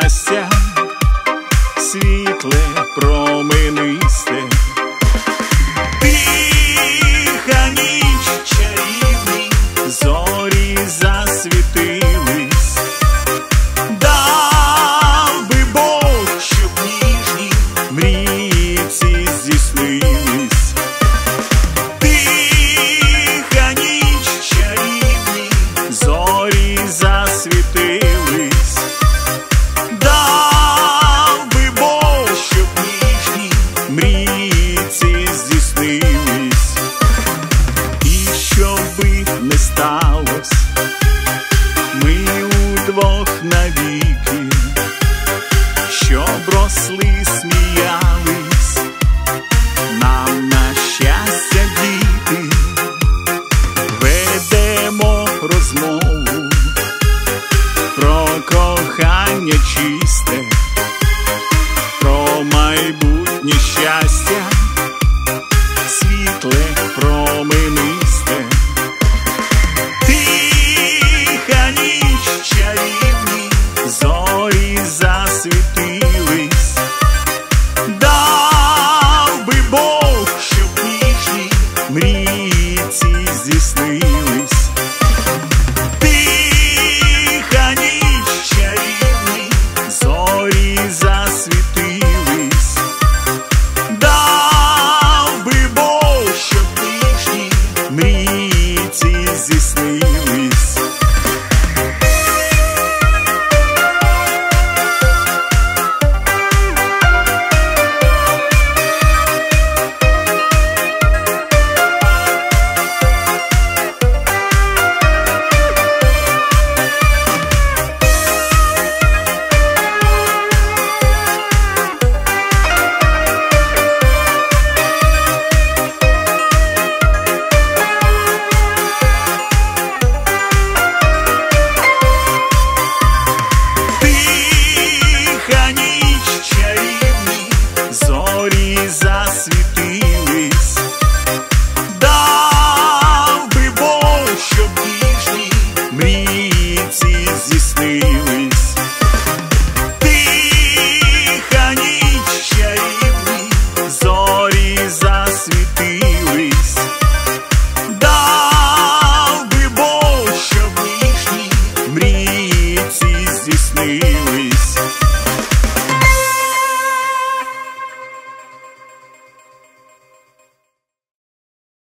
щастя, світле, променисте. Тиха ніч, чарівні зорі засвітились. Дав би Бог, щоб ніжні мрії ці здійснились. Тиха ніч, чарівні зорі засвітились. Мрії ці здійснились. І що би не сталось, ми удвох навіки, щоб росли, сміялись, нам на щастя діти. Ведемо розмову про кохання чисте, про майбутнє щастя, світле, променисте. Тиха ніч, чарівні зорі засвітили.